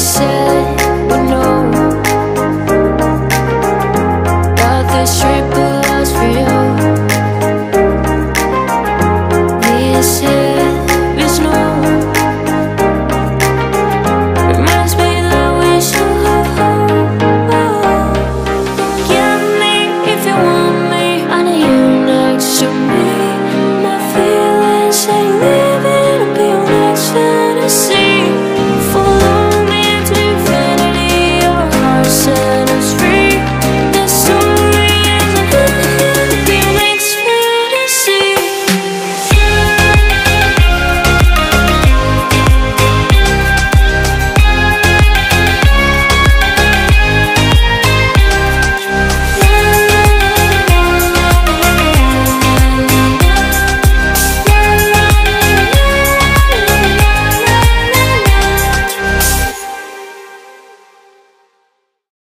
myself.